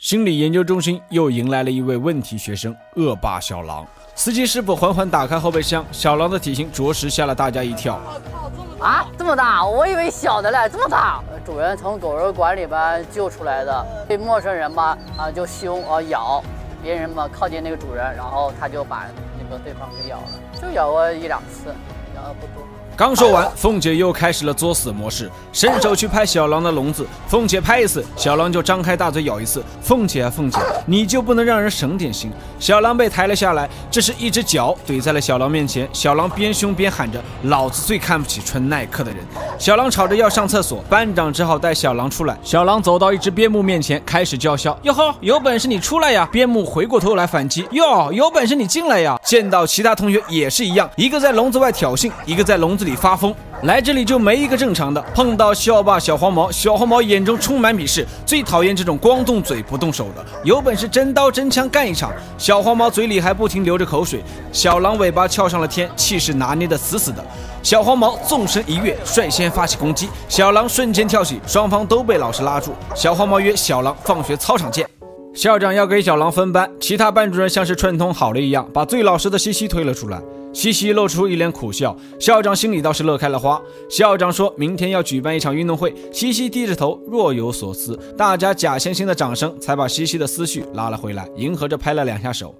心理研究中心又迎来了一位问题学生——恶霸小狼。司机师傅缓缓打开后备箱，小狼的体型着实吓了大家一跳。啊，这么大！我以为小的嘞，这么大！主人从狗肉馆里边救出来的，被陌生人吧就凶咬别人嘛，靠近那个主人，然后他就把那个对方给咬了，就咬过一两次，咬的不多。 刚说完，凤姐又开始了作死模式，伸手去拍小狼的笼子。凤姐拍一次，小狼就张开大嘴咬一次。凤姐啊凤姐，你就不能让人省点心？小狼被抬了下来，这是一只脚怼在了小狼面前。小狼边凶边喊着：“老子最看不起穿耐克的人！”小狼吵着要上厕所，班长只好带小狼出来。小狼走到一只边牧面前，开始叫嚣：“哟吼，有本事你出来呀！”边牧回过头来反击：“哟，有本事你进来呀！”见到其他同学也是一样，一个在笼子外挑衅，一个在笼子里发疯，来这里就没一个正常的。碰到校霸小黄毛，小黄毛眼中充满鄙视，最讨厌这种光动嘴不动手的。有本事真刀真枪干一场！小黄毛嘴里还不停流着口水，小狼尾巴翘上了天，气势拿捏得死死的。小黄毛纵身一跃，率先发起攻击，小狼瞬间跳起，双方都被老师拉住。小黄毛约小狼放学操场见。 校长要给小狼分班，其他班主任像是串通好了一样，把最老实的西西推了出来。西西露出一脸苦笑，校长心里倒是乐开了花。校长说明天要举办一场运动会，西西低着头若有所思，大家假惺惺的掌声才把西西的思绪拉了回来，迎合着拍了两下手。